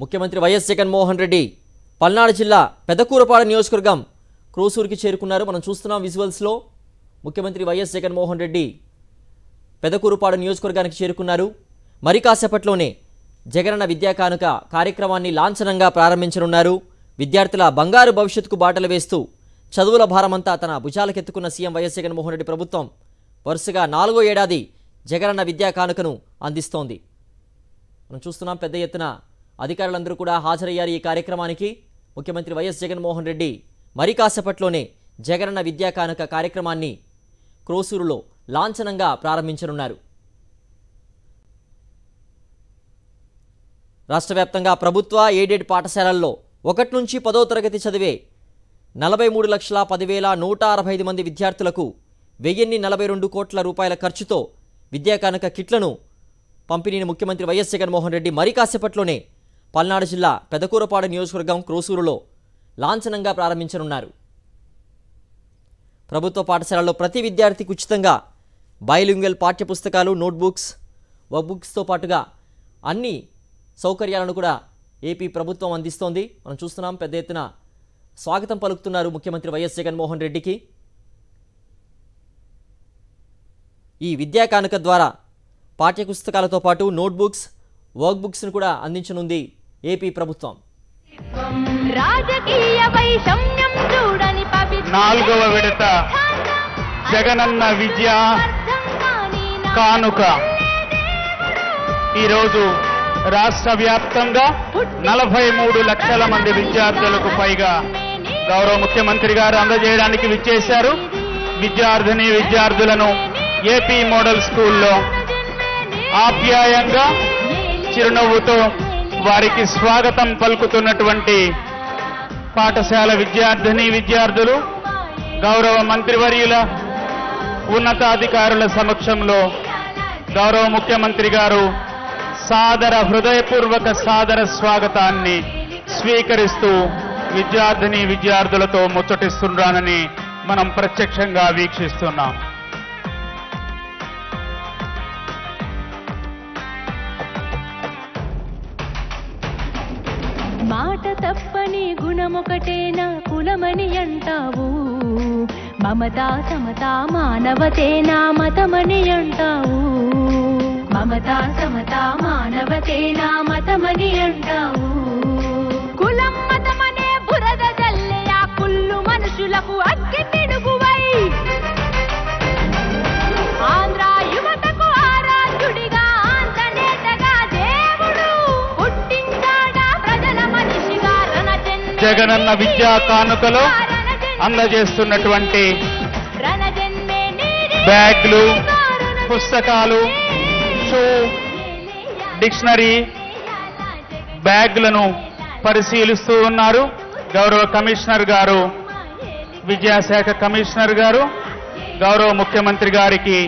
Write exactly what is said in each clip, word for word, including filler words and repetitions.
ముఖ్యమంత్రి వైఎస్ జగన్ మోహన్ రెడ్డి పల్నాడు జిల్లా పెదకూరుపాడు నియోజకవర్గం క్రోసూరుకి చేరుకున్నారు। మనం చూస్తున్నాం విజువల్స్ లో ముఖ్యమంత్రి వైఎస్ జగన్ మోహన్ రెడ్డి పెదకూరుపాడు నియోజకవర్గానికి చేరుకున్నారు। మరి కాసేపట్లోనే జగనన్న విద్యా కానుక కార్యక్రమాన్ని లాంఛనంగా ప్రారంభించనున్నారు। విద్యార్థుల బంగారు భవిష్యత్తుకు బాటలు వేస్తూ చదువుల భారమంతా తన భుజాలకెత్తుకున్న సీఎం వైఎస్ జగన్ మోహన్ రెడ్డి ప్రభుత్వం వరుసగా నాలుగో ఏడాది జగనన్న విద్యా కానుకను అందిస్తోంది। మనం చూస్తున్నాం పెద్ద ఎత్తున అధికారులందరూ కూడా హాజరయ్యారు ఈ కార్యక్రమానికి। ముఖ్యమంత్రి వైఎస్ జగన్మోహన్ రెడ్డి మరి కాసేపట్లోనే జగనన్న విద్యా కానుక కార్యక్రమాన్ని క్రోసూరులో లాంఛనంగా ప్రారంభించనున్నారు। రాష్ట్ర వ్యాప్తంగా ప్రభుత్వ ఎయిడెడ్ పాఠశాలల్లో ఒకటి నుంచి పదో తరగతి చదివే నలభై మూడు లక్షల పదివేల నూట అరవై ఐదు మంది విద్యార్థులకు వెయ్యిన్ని నలభై రెండు కోట్ల రూపాయల ఖర్చుతో విద్యా కానుక కిట్లను పంపిణీని ముఖ్యమంత్రి వైఎస్ జగన్మోహన్ రెడ్డి మరి కాసేపట్లోనే పల్నాడు జిల్లా పెదకూరుపాడు నియోజకవర్గం క్రోసూరులో లాంఛనంగా ప్రారంభించనున్నారు। ప్రభుత్వ పాఠశాలలో ప్రతి విద్యార్థికి ఉచితంగా బైలింగ్వల్ పాఠ్యపుస్తకాలు, నోట్బుక్స్, వర్క్బుక్స్తో పాటుగా అన్ని సౌకర్యాలను కూడా ఏపీ ప్రభుత్వం అందిస్తోంది। మనం చూస్తున్నాం పెద్ద ఎత్తున స్వాగతం పలుకుతున్నారు ముఖ్యమంత్రి వైఎస్ జగన్మోహన్ రెడ్డికి। ఈ విద్యా కానుక ద్వారా పాఠ్యపుస్తకాలతో పాటు నోట్బుక్స్, వర్క్ బుక్స్ ను కూడా అందించనుంది ఏపీ ప్రభుత్వం। నాలుగవ విడత జగనన్న విద్యా కానుక ఈరోజు రాష్ట్ర వ్యాప్తంగా నలభై మూడు లక్షల మంది విద్యార్థులకు పైగా గౌరవ ముఖ్యమంత్రి గారు అందజేయడానికి విచ్చేశారు। విద్యార్థిని విద్యార్థులను ఏపీ మోడల్ స్కూల్లో ఆప్యాయంగా చిరునవ్వుతో వారికి స్వాగతం పలుకుతున్నటువంటి పాఠశాల విద్యార్థిని విద్యార్థులు గౌరవ మంత్రివర్యుల ఉన్నతాధికారుల సమక్షంలో గౌరవ ముఖ్యమంత్రి గారు సాదర హృదయపూర్వక సాదర స్వాగతాన్ని స్వీకరిస్తూ విద్యార్థిని విద్యార్థులతో ముచ్చటిస్తున్నారని మనం ప్రత్యక్షంగా వీక్షిస్తున్నాం। మాట తప్పని గుణముకటేనా కులమని అంటావు, మమతా సమతా మానవతేనా మతమని అంటావు, మమతా సమతా మానవతేనా మతమని అంటావు, కులం మతమనే బురద జల్లే ఆ కుళ్ళు మనుషులకు అగ్గి పిడుగువై ఆంధ్ర యువతకు ఆరాధ్యుడిగా ఆంధ్రనేతగా దేవుడు జగనన్న విద్యా కానుకలో అందజేస్తున్నటువంటి బ్యాగ్లు, పుస్తకాలు, షూ, డిక్షనరీ బ్యాగ్లను పరిశీలిస్తూ ఉన్నారు గౌరవ కమిషనర్ గారు, విద్యాశాఖ కమిషనర్ గారు। గౌరవ ముఖ్యమంత్రి గారికి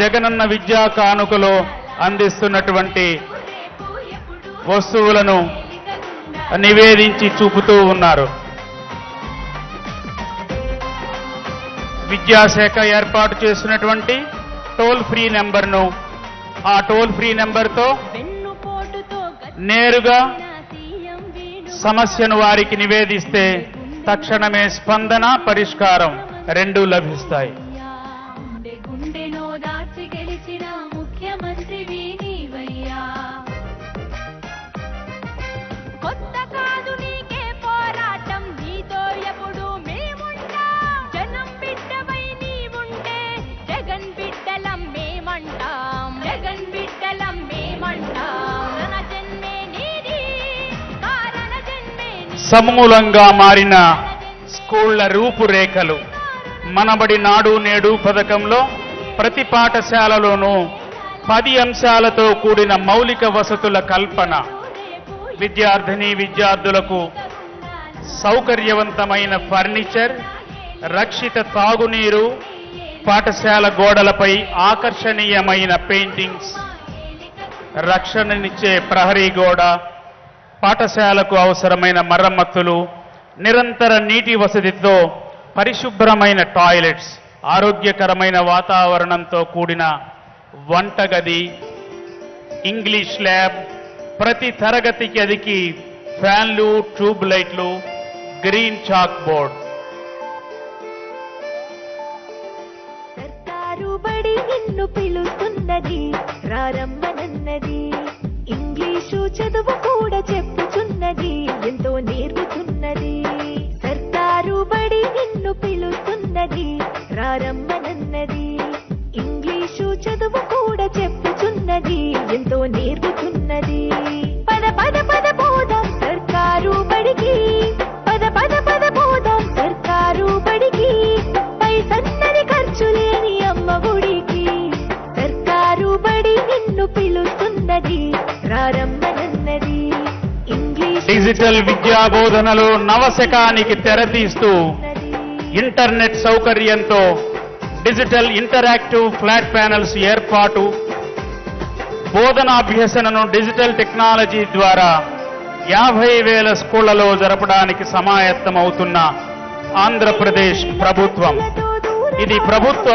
జగనన్న విద్యా కానుకలో అందిస్తున్నటువంటి వస్తువులను నివేదించి చూపుతూ ఉన్నారు। విద్యాశాఖ ఏర్పాటు చేసినటువంటి టోల్ ఫ్రీ నెంబర్ను ఆ టోల్ ఫ్రీ నెంబర్తో నేరుగా సమస్యను వారికి నివేదిస్తే తక్షణమే స్పందన, పరిష్కారం రెండూ లభిస్తాయి। సమూలంగా మారిన స్కూళ్ల రూపురేఖలు మనబడి నాడు నేడు పథకంలో ప్రతి పాఠశాలలోనూ పది అంశాలతో కూడిన మౌలిక వసతుల కల్పన, విద్యార్థిని విద్యార్థులకు సౌకర్యవంతమైన ఫర్నిచర్, రక్షిత తాగునీరు, పాఠశాల గోడలపై ఆకర్షణీయమైన పెయింటింగ్స్, రక్షణనిచ్చే ప్రహరీ గోడ, పాఠశాలకు అవసరమైన మరమ్మతులు, నిరంతర నీటి వసతితో పరిశుభ్రమైన టాయిలెట్స్, ఆరోగ్యకరమైన వాతావరణంతో కూడిన వంటగది, ఇంగ్లీష్ ల్యాబ్, ప్రతి తరగతికి అదికి ఫ్యాన్లు ట్యూబ్ లైట్లు గ్రీన్ చాక్ బోర్డ్ కర్తారు బడి నిన్ను పిలుస్తున్నది రారమ్మనన్నది ఇంగ్లీషు చదువు కూడా చెప్పుచున్నది ఎంతో నేర్పుతున్నది కర్తారు బడి నిన్ను పిలుస్తున్నది రారమ్మనన్నది ఇంగ్లీషు చదువు కూడా చెప్పుచున్నది ఎంతో నేర్పుతున్నది పద పద పద బోధం సర్కారు బడికి పద పద పద బోధం సర్కారు బడికి పైసన్నది ఖర్చు లేని అమ్మ గుడికి సర్కారు బడి నిన్ను పిలుస్తున్నది రారమ్మనన్నది ఇంగ్లీష్ డిజిటల్ విద్యా బోధనలో నవశకానికి తెరతీస్తూ ఇంటర్నెట్ సౌకర్యంతో డిజిటల్ ఇంటరాక్టివ్ ఫ్లాట్ ప్యానల్స్ ఏర్పాటు బోధనా అభ్యసనను డిజిటల్ టెక్నాలజీ ద్వారా యాభై వేల స్కూళ్లలో జరపడానికి సమాయత్తమవుతున్న ఆంధ్రప్రదేశ్ ప్రభుత్వం ఇది ప్రభుత్వ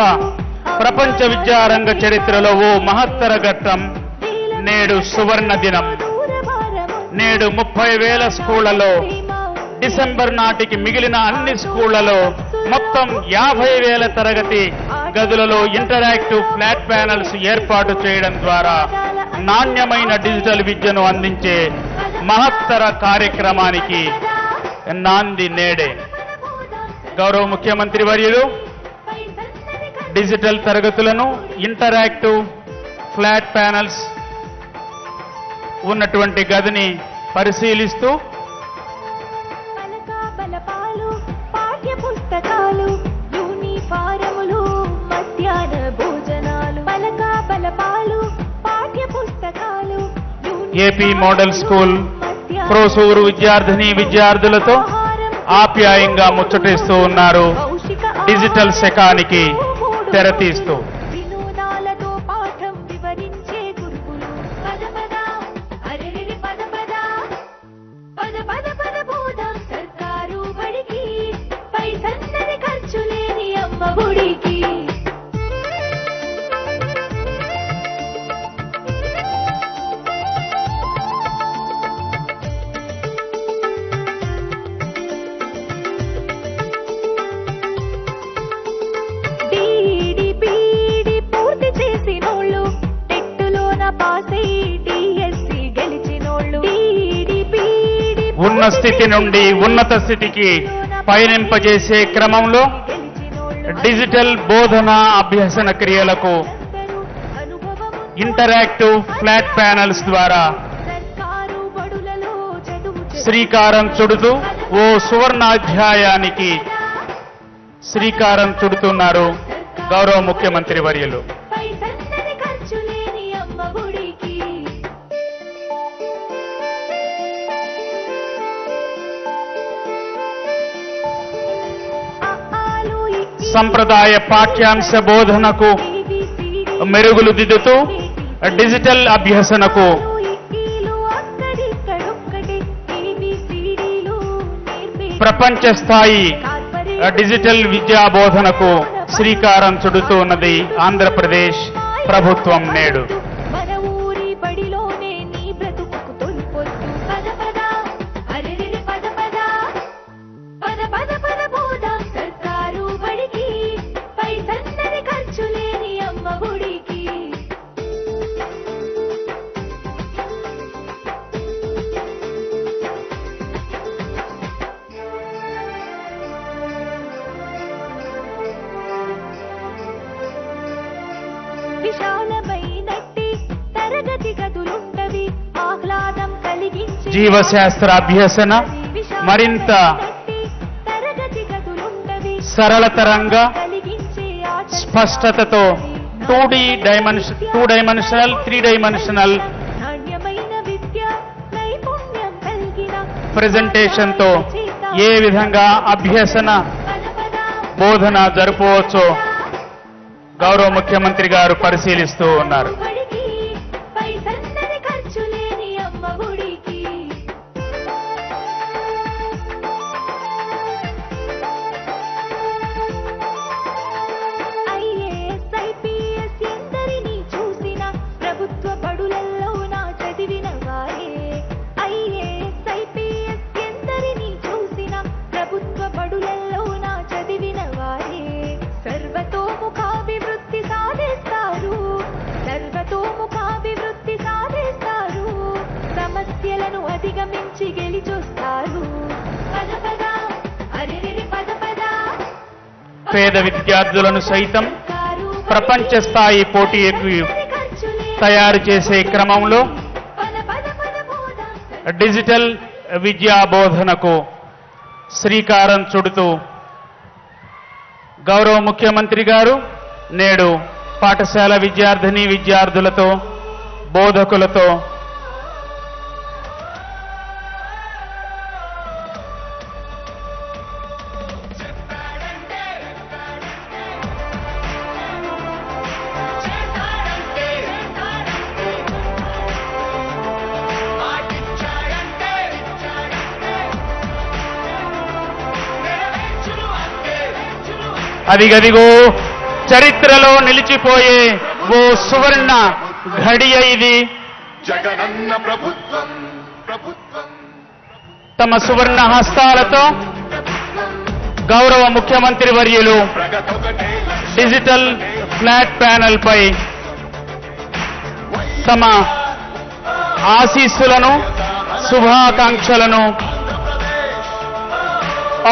ప్రపంచ విద్యారంగ చరిత్రలో ఓ మహత్తర ఘట్టం నేడు సువర్ణ దినం నేడు ముప్పై వేల స్కూళ్లలో డిసెంబర్ నాటికి మిగిలిన అన్ని స్కూళ్లలో మొత్తం యాభై వేల తరగతి గదులలో ఇంటరాక్టివ్ ఫ్లాట్ ప్యానల్స్ ఏర్పాటు చేయడం ద్వారా నాణ్యమైన డిజిటల్ విద్యను అందించే మహత్తర కార్యక్రమానికి నాంది నేడే గౌరవ ముఖ్యమంత్రి వర్యులు డిజిటల్ తరగతులను ఇంటరాక్టివ్ ఫ్లాట్ ప్యానల్స్ ఉన్నటువంటి గదిని పరిశీలిస్తూ ఏపీ మోడల్ స్కూల్ క్రోసూరు విద్యార్థిని విద్యార్థులతో ఆప్యాయంగా ముచ్చటిస్తూ ఉన్నారు డిజిటల్ శకానికి తెరతీస్తూ ఉన్న స్థితి నుండి ఉన్నత స్థితికి పయనింపజేసే క్రమంలో డిజిటల్ బోధనా అభ్యసన క్రియలకు ఇంటరాక్టివ్ ఫ్లాట్ ప్యానల్స్ ద్వారా శ్రీకారం చుడుతూ ఓ సువర్ణాధ్యాయానికి శ్రీకారం చుడుతున్నారు గౌరవ ముఖ్యమంత్రి వర్యులు సంప్రదాయ పాఠ్యాంశ బోధనకు మెరుగులు దిద్దుతూ డిజిటల్ అభ్యసనకు ప్రపంచ స్థాయి డిజిటల్ విద్యా బోధనకు శ్రీకారం చుడుతూ ఉన్నది ఆంధ్రప్రదేశ్ ప్రభుత్వం నేడు జీవశాస్త్ర అభ్యసన మరింత సరళతరంగా స్పష్టతతో two D dimension two dimensional three dimensional ప్రెజెంటేషన్తో ఏ విధంగా అభ్యసన బోధన జరుపవచ్చో గౌరవ ముఖ్యమంత్రి గారు పరిశీలిస్తూ ఉన్నారు ప్రభుత్వ బడులల్లో నా చదివిన వారే అధిగమించి గెలి చూస్తారు పద పద అరిరిరి పద పద పేద విద్యార్థులను సైతం ప్రపంచ స్థాయి పోటీకి తయారు చేసే క్రమంలో డిజిటల్ విద్యా బోధనకు శ్రీకారం చుడుతూ గౌరవ ముఖ్యమంత్రి గారు నేడు పాఠశాల విద్యార్థిని విద్యార్థులతో బోధకులతో అదిగదిగో చరిత్రలో నిలిచిపోయే ఓ సువర్ణ ఘడియ ఇది జగనన్న ప్రభుత్వం తమ సువర్ణ హస్తాలతో గౌరవ ముఖ్యమంత్రి వర్యులు డిజిటల్ ఫ్లాట్ ప్యానెల్ పై తమ ఆశీస్సులను శుభాకాంక్షలను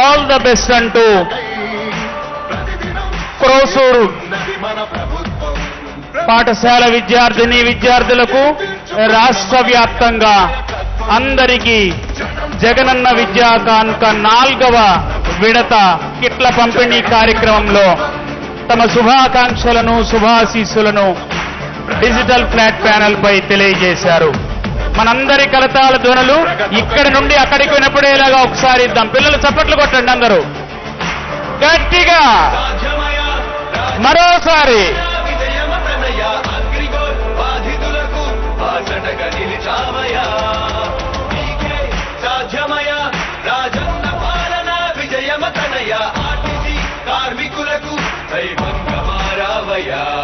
ఆల్ ద బెస్ట్ అంటూ క్రోసూరు పాఠశాల విద్యార్థిని విద్యార్థులకు రాష్ట్ర వ్యాప్తంగా అందరికీ జగనన్న విద్యా కానుక నాలుగవ విడత కిట్ల పంపిణీ కార్యక్రమంలో తమ శుభాకాంక్షలను శుభాశీస్సులను డిజిటల్ ఫ్లాట్ ప్యానెల్ పై తెలియజేశారు. మనందరి కలతాల ధ్వనులు ఇక్కడి నుండి అక్కడికి వినపడేలాగా ఒకసారి ఇద్దాం. పిల్లలు చప్పట్లు కొట్టండి అందరూ గట్టిగా మరోసారి. కార్మికులకు దైవంగా మారావయ్యా.